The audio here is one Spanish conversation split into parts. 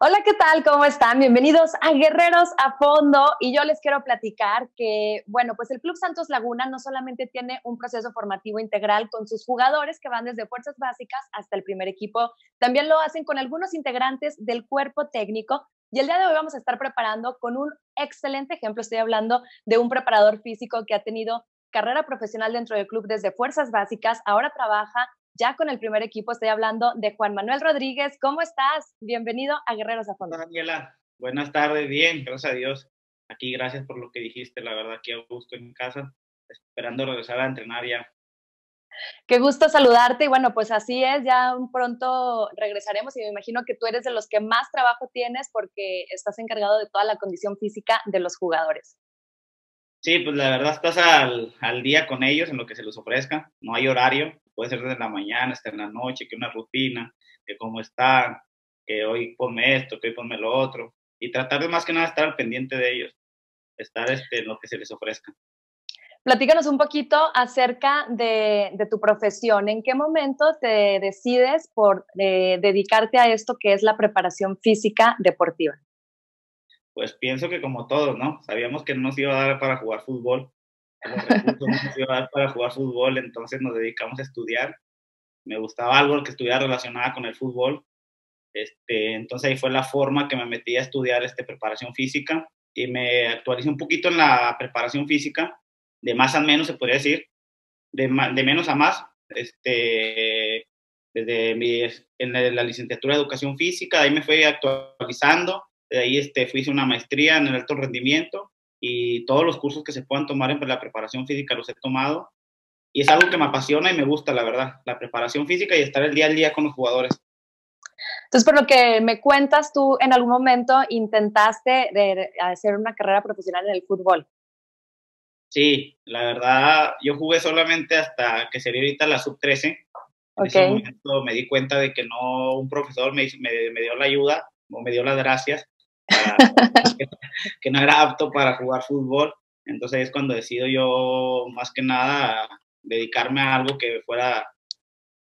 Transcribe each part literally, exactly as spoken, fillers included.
Hola, ¿qué tal? ¿Cómo están? Bienvenidos a Guerreros a Fondo y yo les quiero platicar que, bueno, pues el Club Santos Laguna no solamente tiene un proceso formativo integral con sus jugadores que van desde fuerzas básicas hasta el primer equipo, también lo hacen con algunos integrantes del cuerpo técnico y el día de hoy vamos a estar preparando con un excelente ejemplo, estoy hablando de un preparador físico que ha tenido carrera profesional dentro del club desde fuerzas básicas, ahora trabaja ya con el primer equipo, estoy hablando de Juan Manuel Rodríguez. ¿Cómo estás? Bienvenido a Guerreros a Fondo. Hola, Daniela. Buenas tardes, bien, gracias a Dios. Aquí, gracias por lo que dijiste, la verdad, aquí a gusto en casa, esperando regresar a entrenar ya. Qué gusto saludarte y bueno, pues así es, ya pronto regresaremos y me imagino que tú eres de los que más trabajo tienes porque estás encargado de toda la condición física de los jugadores. Sí, pues la verdad estás al, al día con ellos en lo que se les ofrezca, no hay horario. Puede ser desde la mañana hasta en la noche, que una rutina, que cómo están, que hoy ponme esto, que hoy ponme lo otro. Y tratar de más que nada estar al pendiente de ellos, estar este, en lo que se les ofrezca. Platícanos un poquito acerca de, de tu profesión. ¿En qué momento te decides por eh, dedicarte a esto que es la preparación física deportiva? Pues pienso que como todos, ¿no? Sabíamos que no nos iba a dar para jugar fútbol. Los recursos no nos iba a dar para jugar fútbol, entonces nos dedicamos a estudiar. Me gustaba algo que estuviera relacionado con el fútbol. Este, entonces ahí fue la forma que me metí a estudiar este, preparación física y me actualicé un poquito en la preparación física, de más a menos se podría decir, de, de menos a más. Este, desde mi, en la licenciatura de Educación Física, ahí me fui actualizando, de ahí este, fui hice una maestría en el alto rendimiento. Y todos los cursos que se puedan tomar en la preparación física los he tomado. Y es algo que me apasiona y me gusta, la verdad, la preparación física y estar el día al día con los jugadores. Entonces, por lo que me cuentas, tú en algún momento intentaste de hacer una carrera profesional en el fútbol. Sí, la verdad, yo jugué solamente hasta que sería ahorita la sub trece. Okay. En ese momento me di cuenta de que no, un profesor me, me, me dio la ayuda o me dio las gracias. Para, que, que no era apto para jugar fútbol, entonces es cuando decido yo más que nada dedicarme a algo que fuera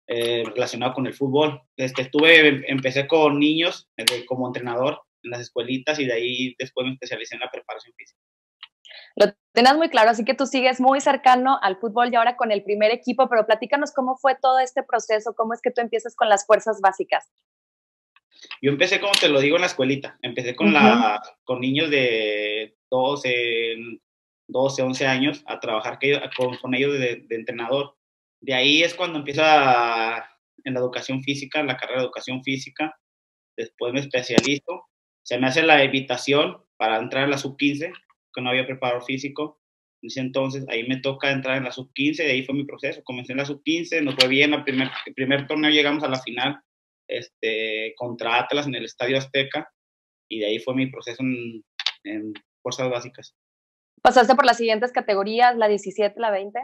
eh, relacionado con el fútbol. Este, estuve, empecé con niños como entrenador en las escuelitas y de ahí después me especialicé en la preparación física. Lo tenías muy claro, así que tú sigues muy cercano al fútbol y ahora con el primer equipo, pero platícanos cómo fue todo este proceso, cómo es que tú empiezas con las fuerzas básicas. Yo empecé, como te lo digo, en la escuelita. Empecé con, uh-huh. la, con niños de doce, once años a trabajar con, con ellos de, de entrenador. De ahí es cuando empieza en la educación física, en la carrera de educación física. Después me especializo. Se me hace la invitación para entrar en la sub quince, que no había preparador físico. En ese entonces, ahí me toca entrar en la sub quince, de ahí fue mi proceso. Comencé en la sub quince, nos fue bien. El primer, el primer torneo llegamos a la final. Este, contra Atlas en el Estadio Azteca y de ahí fue mi proceso en, en fuerzas básicas. ¿Pasaste por las siguientes categorías, la diecisiete, la veinte?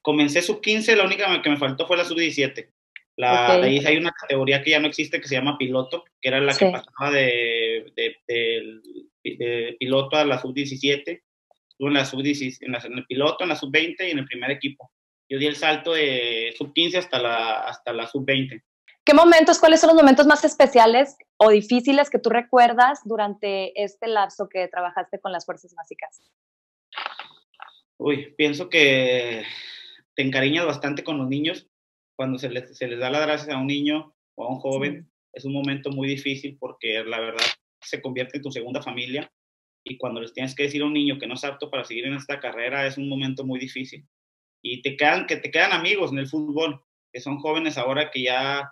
Comencé sub quince, la única que me faltó fue la sub diecisiete. La, okay. De ahí hay una categoría que ya no existe que se llama piloto, que era la sí. que pasaba de, de, de, de piloto a la sub diecisiete, en la sub diecisiete, en, la, en el piloto, en la sub veinte y en el primer equipo. Yo di el salto de sub quince hasta la, hasta la sub veinte. ¿Qué momentos, cuáles son los momentos más especiales o difíciles que tú recuerdas durante este lapso que trabajaste con las fuerzas básicas? Uy, pienso que te encariñas bastante con los niños. Cuando se les, se les da las gracias a un niño o a un joven, sí. es un momento muy difícil porque la verdad se convierte en tu segunda familia y cuando les tienes que decir a un niño que no es apto para seguir en esta carrera es un momento muy difícil. Y te quedan, que te quedan amigos en el fútbol, que son jóvenes ahora que ya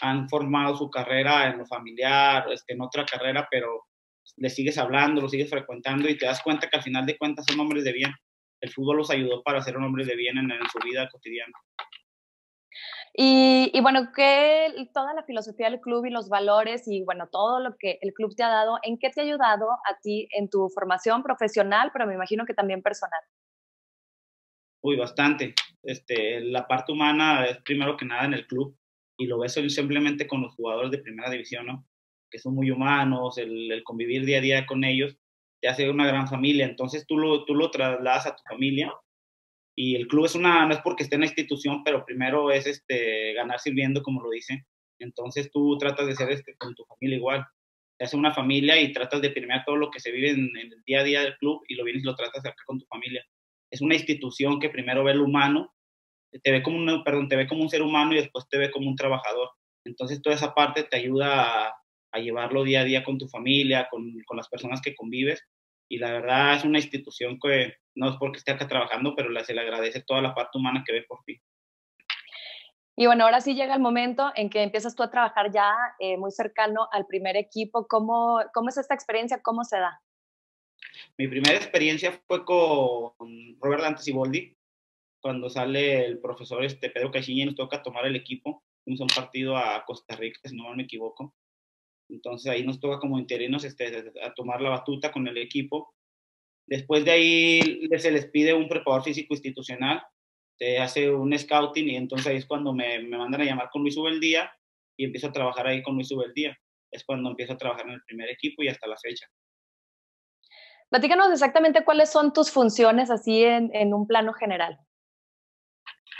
han formado su carrera en lo familiar, este, en otra carrera, pero le sigues hablando, lo sigues frecuentando y te das cuenta que al final de cuentas son hombres de bien. El fútbol los ayudó para ser hombres de bien en, en su vida cotidiana. Y, y bueno, que toda la filosofía del club y los valores y bueno, todo lo que el club te ha dado, ¿en qué te ha ayudado a ti en tu formación profesional, pero me imagino que también personal? Uy, bastante. Este, la parte humana es primero que nada en el club. Y lo ves simplemente con los jugadores de primera división, ¿no? Que son muy humanos, el, el convivir día a día con ellos, te hace una gran familia. Entonces tú lo, tú lo trasladas a tu familia y el club es una, no es porque esté en la institución, pero primero es este, ganar sirviendo, como lo dicen. Entonces tú tratas de ser este, con tu familia igual. Te haces una familia y tratas de permear todo lo que se vive en, en el día a día del club y lo vienes y lo tratas acá con tu familia. Es una institución que primero ve el humano, te ve como un, perdón, te ve como un ser humano y después te ve como un trabajador. Entonces toda esa parte te ayuda a, a llevarlo día a día con tu familia, con, con las personas que convives. Y la verdad es una institución que no es porque esté acá trabajando, pero se le agradece toda la parte humana que ve por ti. Y bueno, ahora sí llega el momento en que empiezas tú a trabajar ya eh, muy cercano al primer equipo. ¿Cómo, cómo es esta experiencia? ¿Cómo se da? Mi primera experiencia fue con Robert Dantes y Boldi. Cuando sale el profesor este, Pedro Caixinha, nos toca tomar el equipo. Fuimos a un partido a Costa Rica, si no me equivoco. Entonces ahí nos toca como interinos este, a tomar la batuta con el equipo. Después de ahí se les pide un preparador físico institucional, te hace un scouting y entonces ahí es cuando me, me mandan a llamar con Luis Zubeldía y empiezo a trabajar ahí con Luis Zubeldía. Es cuando empiezo a trabajar en el primer equipo y hasta la fecha. Platícanos exactamente cuáles son tus funciones así en, en un plano general.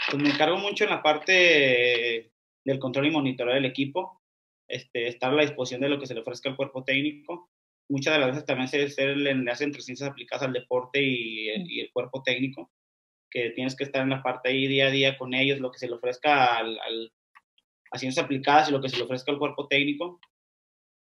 Pues me encargo mucho en la parte del control y monitoreo del equipo, este, estar a la disposición de lo que se le ofrezca al cuerpo técnico. Muchas de las veces también se, se le enlace entre ciencias aplicadas al deporte y el, y el cuerpo técnico, que tienes que estar en la parte ahí día a día con ellos, lo que se le ofrezca al, al, a ciencias aplicadas y lo que se le ofrezca al cuerpo técnico,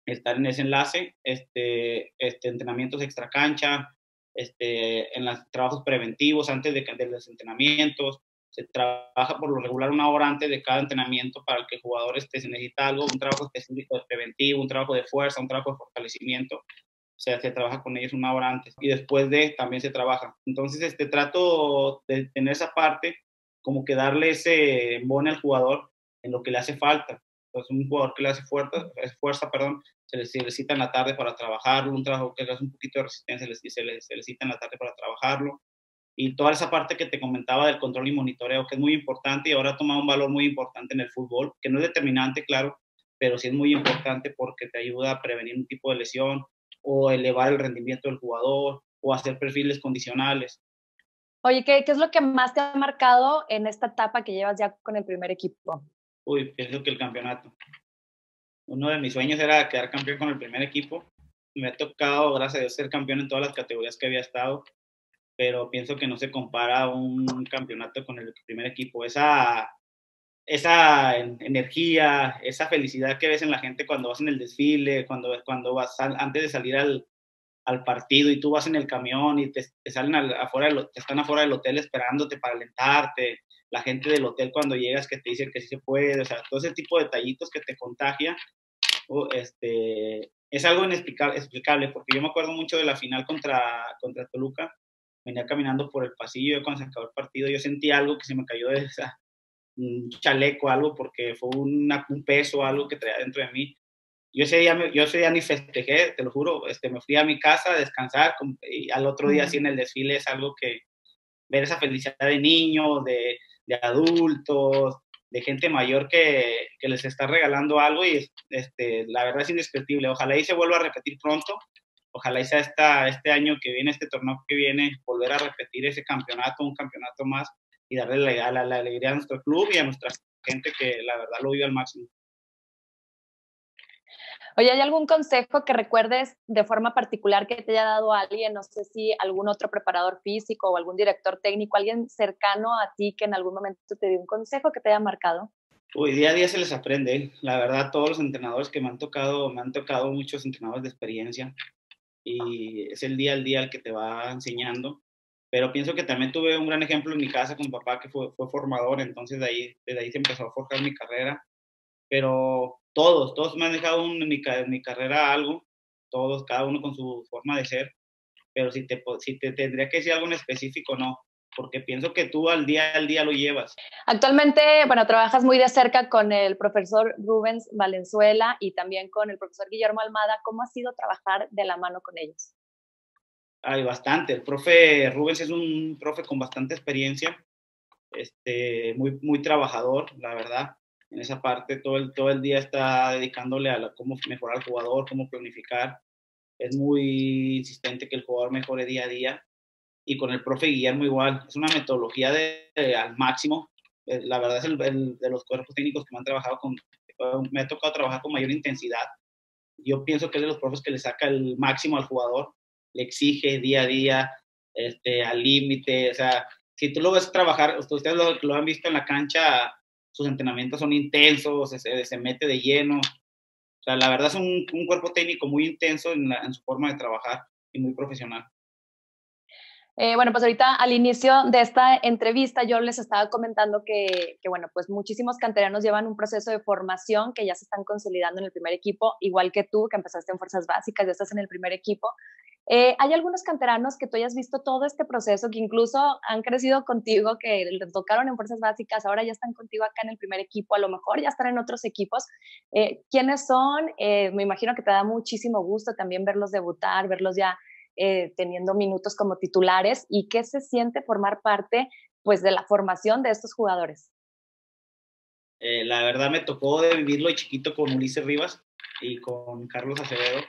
estar en ese enlace, este, este, entrenamientos extra cancha, este, en los trabajos preventivos antes de, de los entrenamientos. Se trabaja por lo regular una hora antes de cada entrenamiento para que el jugador esté, si necesita algo, un trabajo específico de preventivo, un trabajo de fuerza, un trabajo de fortalecimiento. O sea, se trabaja con ellos una hora antes y después de también se trabaja. Entonces, este, trato de tener esa parte, como que darle ese embone al jugador en lo que le hace falta. Entonces, un jugador que le hace fuerza, fuerza perdón, se le, se le cita en la tarde para trabajarlo, un trabajo que le hace un poquito de resistencia, se le, se le, se le cita en la tarde para trabajarlo. Y toda esa parte que te comentaba del control y monitoreo, que es muy importante y ahora ha tomado un valor muy importante en el fútbol, que no es determinante, claro, pero sí es muy importante porque te ayuda a prevenir un tipo de lesión o elevar el rendimiento del jugador o hacer perfiles condicionales. Oye, ¿qué, qué es lo que más te ha marcado en esta etapa que llevas ya con el primer equipo? Uy, pienso que el campeonato. Uno de mis sueños era quedar campeón con el primer equipo. Me ha tocado, gracias a Dios, ser campeón en todas las categorías que había estado, pero pienso que no se compara un campeonato con el primer equipo. Esa, esa energía, esa felicidad que ves en la gente cuando vas en el desfile, cuando, cuando vas al, antes de salir al, al partido y tú vas en el camión y te, te salen al, afuera, te están afuera del hotel esperándote para alentarte, la gente del hotel cuando llegas que te dice que sí se puede, o sea, todo ese tipo de detallitos que te contagia, oh, este, es algo inexplicable, explicable, porque yo me acuerdo mucho de la final contra, contra Toluca. Venía caminando por el pasillo, yo cuando se acabó el partido, yo sentí algo que se me cayó de esa, un chaleco, algo, porque fue una, un peso, algo que traía dentro de mí. Yo ese día, me, yo ese día ni festejé, te lo juro, este, me fui a mi casa a descansar, y al otro día así en el desfile es algo que, ver esa felicidad de niños, de, de adultos, de gente mayor que, que les está regalando algo, y este, la verdad es indescriptible. Ojalá y se vuelva a repetir pronto. Ojalá y sea esta, este año que viene, este torneo que viene, volver a repetir ese campeonato, un campeonato más, y darle la, la, la alegría a nuestro club y a nuestra gente que la verdad lo vive al máximo. Oye, ¿hay algún consejo que recuerdes de forma particular que te haya dado alguien? No sé si algún otro preparador físico o algún director técnico, alguien cercano a ti que en algún momento te dio un consejo que te haya marcado. Hoy día a día se les aprende, ¿eh? La verdad, todos los entrenadores que me han tocado, me han tocado muchos entrenadores de experiencia, y es el día al día el que te va enseñando, pero pienso que también tuve un gran ejemplo en mi casa con mi papá que fue, fue formador, entonces de ahí, desde ahí se empezó a forjar mi carrera, pero todos, todos me han dejado un, en, mi, en mi carrera algo, todos, cada uno con su forma de ser, pero si te, si te tendría que decir algo en específico, no, porque pienso que tú al día al día lo llevas. Actualmente, bueno, trabajas muy de cerca con el profesor Rubens Valenzuela y también con el profesor Guillermo Almada. ¿Cómo ha sido trabajar de la mano con ellos? Ay, bastante. El profe Rubens es un profe con bastante experiencia, este, muy, muy trabajador, la verdad. En esa parte todo el, todo el día está dedicándole a la, cómo mejorar al jugador, cómo planificar. Es muy insistente que el jugador mejore día a día. Y con el profe Guillermo igual, es una metodología de, de, al máximo, la verdad es el, el de los cuerpos técnicos que me han trabajado con, me ha tocado trabajar con mayor intensidad. Yo pienso que es de los profes que le saca el máximo al jugador, le exige día a día, este, al límite. O sea, si tú lo ves trabajar, ustedes lo, lo han visto en la cancha, sus entrenamientos son intensos, se, se mete de lleno. O sea, la verdad es un, un cuerpo técnico muy intenso en, la, en su forma de trabajar y muy profesional. Eh, bueno, pues ahorita al inicio de esta entrevista yo les estaba comentando que, que, bueno, pues muchísimos canteranos llevan un proceso de formación que ya se están consolidando en el primer equipo, igual que tú, que empezaste en Fuerzas Básicas, ya estás en el primer equipo. Eh, ¿Hay algunos canteranos que tú hayas visto todo este proceso, que incluso han crecido contigo, que les tocaron en Fuerzas Básicas, ahora ya están contigo acá en el primer equipo, a lo mejor ya están en otros equipos? Eh, ¿Quiénes son? Eh, me imagino que te da muchísimo gusto también verlos debutar, verlos ya Eh, teniendo minutos como titulares, y qué se siente formar parte, pues, de la formación de estos jugadores. Eh, la verdad me tocó de vivirlo de chiquito con Ulises Rivas y con Carlos Acevedo,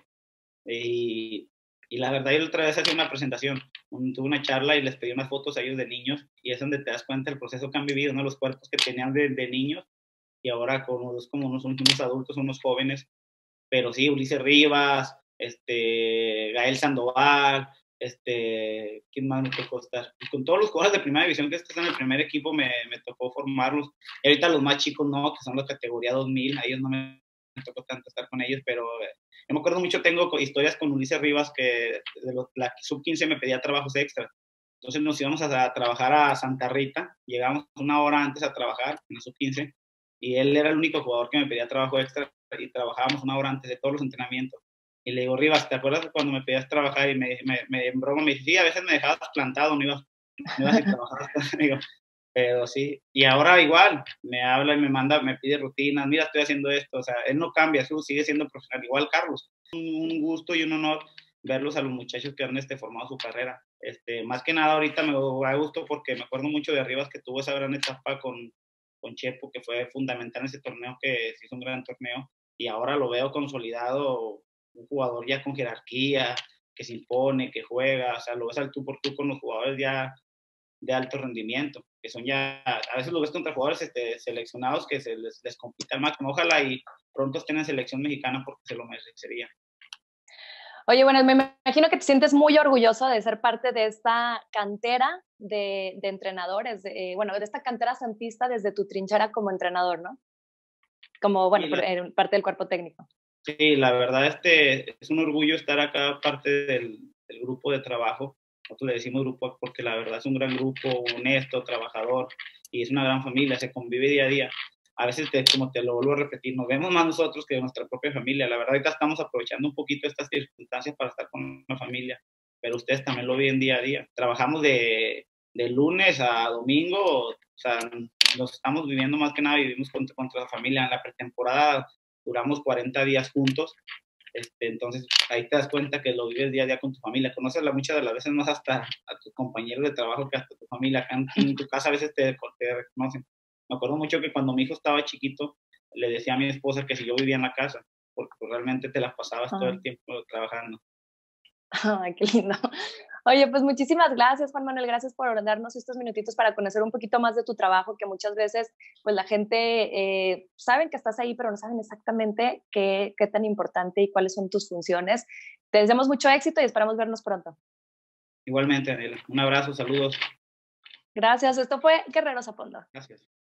y, y la verdad yo otra vez hacía una presentación, un, tuve una charla y les pedí unas fotos a ellos de niños, y es donde te das cuenta del proceso que han vivido, ¿no? Los cuerpos que tenían de, de niños, y ahora como, como unos, unos adultos, unos jóvenes. Pero sí, Ulises Rivas, este, Gael Sandoval, este, ¿quién más me tocó estar? Con todos los jugadores de primera división que están en el primer equipo me, me tocó formarlos. Ahorita los más chicos no, que son la categoría dos mil, a ellos no me tocó tanto estar con ellos, pero eh, yo me acuerdo mucho, tengo historias con Ulises Rivas que de los, la sub quince me pedía trabajos extra. Entonces nos íbamos a, a trabajar a Santa Rita, llegamos una hora antes a trabajar en la sub quince, y él era el único jugador que me pedía trabajo extra, y trabajábamos una hora antes de todos los entrenamientos. Y le digo, Rivas, ¿te acuerdas cuando me pedías trabajar? Y me, me, me en broma me dice, sí, a veces me dejabas plantado, no ibas, no ibas a trabajar. Digo, pero sí. Y ahora igual, me habla y me manda, me pide rutinas, mira, estoy haciendo esto. O sea, él no cambia, su sigue siendo profesional, igual Carlos. Un, un gusto y un honor verlos a los muchachos que han este, formado su carrera. Este, más que nada, ahorita me da gusto porque me acuerdo mucho de Rivas, que tuvo esa gran etapa con, con Chepo, que fue fundamental en ese torneo, que se hizo un gran torneo. Y ahora lo veo consolidado, un jugador ya con jerarquía, que se impone, que juega. O sea, lo ves al tú por tú con los jugadores ya de alto rendimiento, que son ya, a veces lo ves contra jugadores este, seleccionados que se les, les compita al máximo. Ojalá y pronto estén en selección mexicana porque se lo merecería. Oye, bueno, me imagino que te sientes muy orgulloso de ser parte de esta cantera de, de entrenadores, de, bueno, de esta cantera santista desde tu trinchera como entrenador, ¿no? Como, bueno, la... parte del cuerpo técnico. Sí, la verdad este, es un orgullo estar acá parte del, del grupo de trabajo. Nosotros le decimos grupo porque la verdad es un gran grupo, honesto, trabajador, y es una gran familia, se convive día a día. A veces, te, como te lo vuelvo a repetir, nos vemos más nosotros que nuestra propia familia. La verdad ahorita estamos aprovechando un poquito estas circunstancias para estar con la familia, pero ustedes también lo viven día a día. Trabajamos de, de lunes a domingo, o sea, nos estamos viviendo más que nada, vivimos contra, contra la familia. En la pretemporada duramos cuarenta días juntos, este, entonces ahí te das cuenta que lo vives día a día con tu familia, conoces la, muchas de las veces más hasta a tus compañeros de trabajo que hasta tu familia, acá en, en tu casa a veces te, te reconocen. Me acuerdo mucho que cuando mi hijo estaba chiquito, le decía a mi esposa que si yo vivía en la casa, porque realmente te las pasabas Ay. todo el tiempo trabajando. Ay, qué lindo. Oye, pues muchísimas gracias, Juan Manuel, gracias por darnos estos minutitos para conocer un poquito más de tu trabajo, que muchas veces pues la gente eh, saben que estás ahí, pero no saben exactamente qué, qué tan importante y cuáles son tus funciones. Te deseamos mucho éxito y esperamos vernos pronto. Igualmente, Daniela. Un abrazo, saludos. Gracias, esto fue Guerreros a Fondo. Gracias.